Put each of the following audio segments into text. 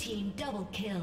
team double kill.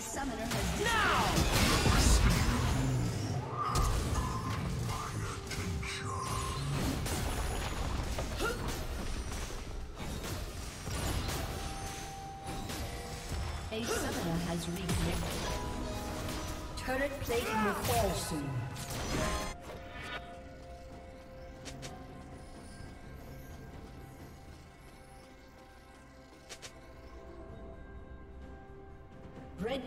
Summoner has A summoner has reconnected. Turret plating will fall soon. Red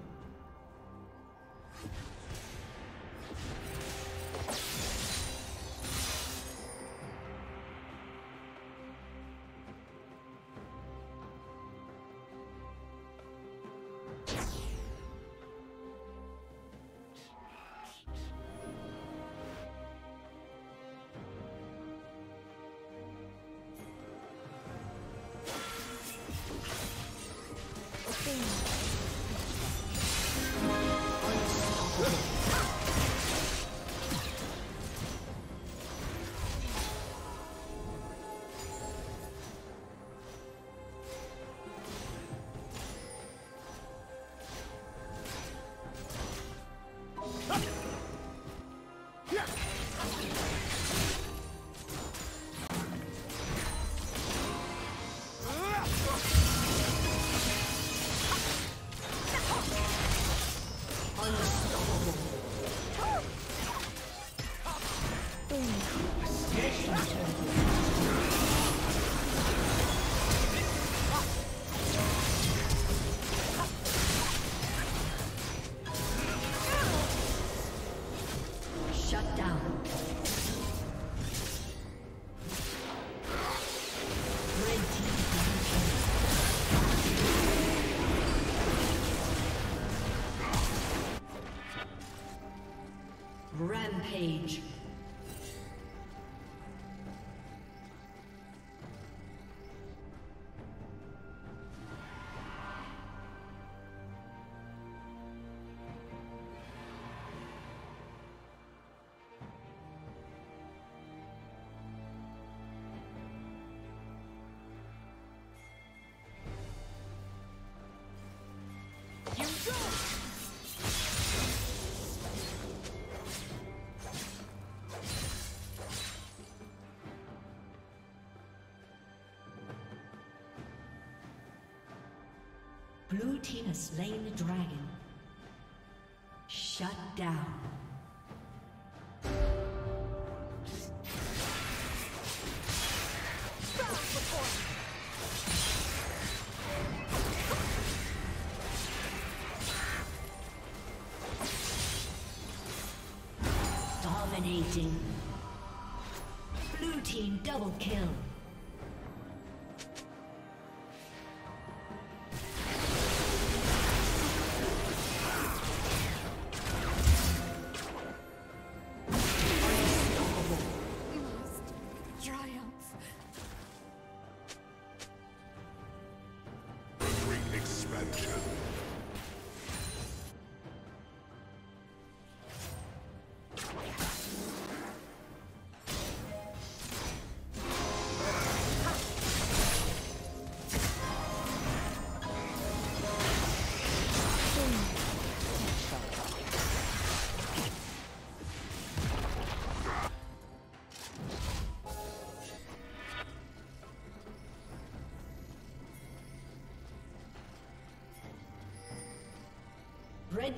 Rampage. Blue team has slain the dragon. Shut down. Dominating. Blue team double kill. Red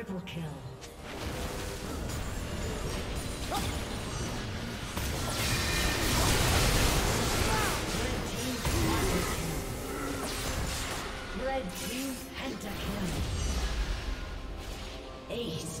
Triple kill. Red team pentakill. Aced.